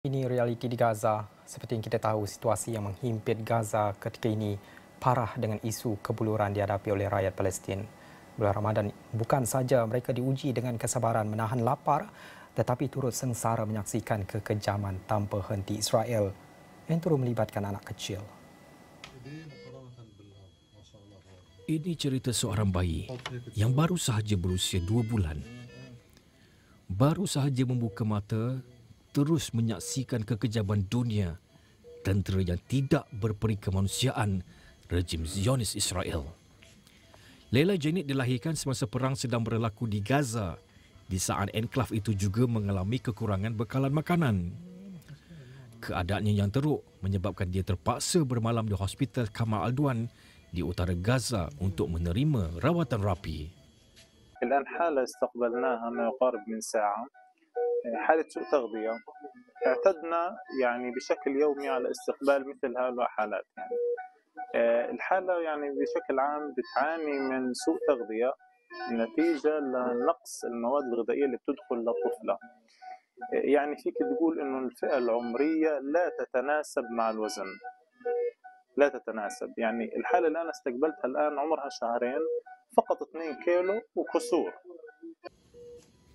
Ini realiti di Gaza. Seperti yang kita tahu, situasi yang menghimpit Gaza ketika ini parah dengan isu kebuluran dihadapi oleh rakyat Palestin. Bulan Ramadan bukan saja mereka diuji dengan kesabaran menahan lapar, tetapi turut sengsara menyaksikan kekejaman tanpa henti Israel yang turut melibatkan anak kecil. Ini cerita seorang bayi yang baru sahaja berusia 2 bulan. Baru sahaja membuka mata, terus menyaksikan kekejaman dunia, tentera yang tidak berperi kemanusiaan rejim Zionis Israel. Leila Jeneid dilahirkan semasa perang sedang berlaku di Gaza, di saat enklav itu juga mengalami kekurangan bekalan makanan. Keadaannya yang teruk menyebabkan dia terpaksa bermalam di hospital Kamal Aldwan di utara Gaza untuk menerima rawatan rapi. حالة سوء تغذية اعتدنا يعني بشكل يومي على استقبال مثل هالحالات يعني الحالة يعني بشكل عام بتعاني من سوء تغذية نتيجة لنقص المواد الغذائية اللي بتدخل للطفلة يعني فيك تقول إنه الفئة العمرية لا تتناسب مع الوزن لا تتناسب يعني الحالة اللي أنا استقبلتها الآن عمرها 2 شهور فقط 2 كيلو وكسور.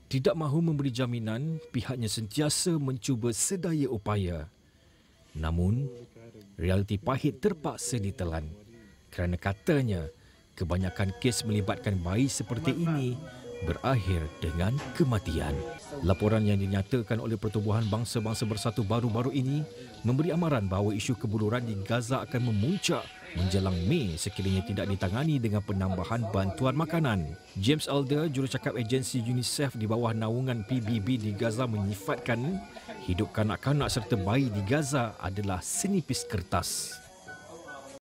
Tidak mahu memberi jaminan, pihaknya sentiasa mencuba sedaya upaya. Namun, realiti pahit terpaksa ditelan kerana katanya kebanyakan kes melibatkan bayi seperti ini berakhir dengan kematian. Laporan yang dinyatakan oleh Pertubuhan Bangsa-Bangsa Bersatu baru-baru ini memberi amaran bahawa isu kebuluran di Gaza akan memuncak menjelang Mei sekiranya tidak ditangani dengan penambahan bantuan makanan. James Elder, jurucakap agensi UNICEF di bawah naungan PBB di Gaza menyifatkan hidup kanak-kanak serta bayi di Gaza adalah senipis kertas.